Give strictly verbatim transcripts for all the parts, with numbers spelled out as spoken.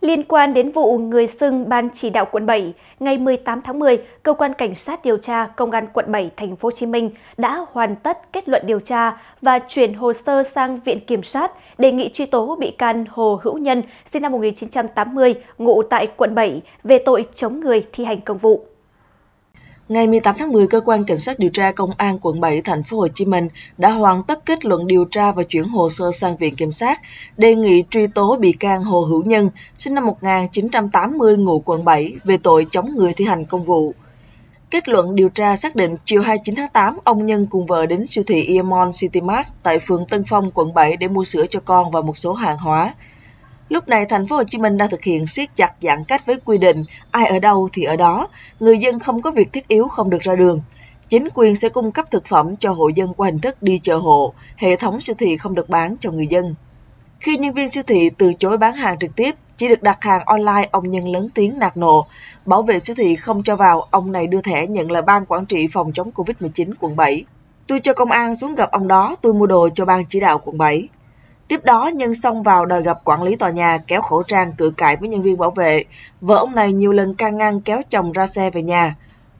Liên quan đến vụ người xưng Ban Chỉ đạo quận bảy, ngày mười tám tháng mười, Cơ quan Cảnh sát điều tra Công an quận bảy thành phố Hồ Chí Minh đã hoàn tất kết luận điều tra và chuyển hồ sơ sang Viện Kiểm sát đề nghị truy tố bị can Hồ Hữu Nhân, sinh năm một nghìn chín trăm tám mươi, ngụ tại quận bảy, về tội chống người thi hành công vụ. Ngày mười tám tháng mười, Cơ quan Cảnh sát điều tra Công an quận bảy thành phố Hồ Chí Minh đã hoàn tất kết luận điều tra và chuyển hồ sơ sang Viện Kiểm sát đề nghị truy tố bị can Hồ Hữu Nhân, sinh năm một nghìn chín trăm tám mươi, ngụ quận bảy, về tội chống người thi hành công vụ. Kết luận điều tra xác định chiều hai mươi chín tháng tám, ông Nhân cùng vợ đến siêu thị Emart City Mart tại phường Tân Phong, quận bảy để mua sữa cho con và một số hàng hóa. Lúc này, thành phố Hồ Chí Minh đang thực hiện siết chặt giãn cách với quy định ai ở đâu thì ở đó, người dân không có việc thiết yếu không được ra đường. Chính quyền sẽ cung cấp thực phẩm cho hộ dân qua hình thức đi chợ hộ, hệ thống siêu thị không được bán cho người dân. Khi nhân viên siêu thị từ chối bán hàng trực tiếp, chỉ được đặt hàng online, ông Nhân lớn tiếng nạt nộ. Bảo vệ siêu thị không cho vào, ông này đưa thẻ nhận là Ban Quản trị phòng chống Covid mười chín quận bảy. Tôi cho công an xuống gặp ông đó, tôi mua đồ cho Ban Chỉ đạo quận bảy. Tiếp đó, Nhân xông vào đòi gặp quản lý tòa nhà, kéo khẩu trang cự cãi với nhân viên bảo vệ. Vợ ông này nhiều lần can ngăn kéo chồng ra xe về nhà.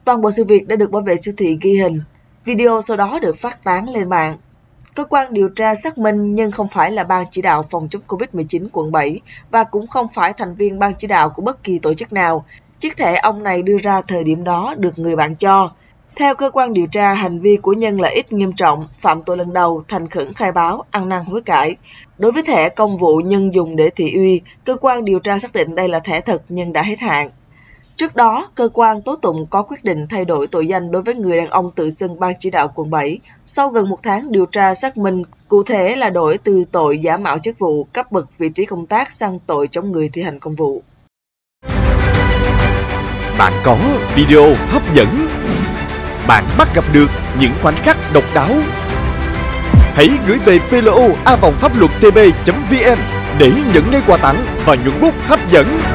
Toàn bộ sự việc đã được bảo vệ siêu thị ghi hình. Video sau đó được phát tán lên mạng. Cơ quan điều tra xác minh Nhân không phải là Ban Chỉ đạo phòng chống Covid mười chín quận bảy và cũng không phải thành viên Ban Chỉ đạo của bất kỳ tổ chức nào. Chiếc thẻ ông này đưa ra thời điểm đó được người bạn cho. Theo cơ quan điều tra, hành vi của Nhân là ít nghiêm trọng, phạm tội lần đầu, thành khẩn khai báo, ăn năn hối cải. Đối với thẻ công vụ Nhân dùng để thị uy, cơ quan điều tra xác định đây là thẻ thật nhưng đã hết hạn. Trước đó, cơ quan tố tụng có quyết định thay đổi tội danh đối với người đàn ông tự xưng Ban Chỉ đạo quận bảy. Sau gần một tháng điều tra xác minh, cụ thể là đổi từ tội giả mạo chức vụ, cấp bậc vị trí công tác sang tội chống người thi hành công vụ. Bạn có video hấp dẫn, bạn bắt gặp được những khoảnh khắc độc đáo. Hãy gửi về pê lờ o a vòng pháp luật tb chấm vn để nhận ngay quà tặng và những bút hấp dẫn.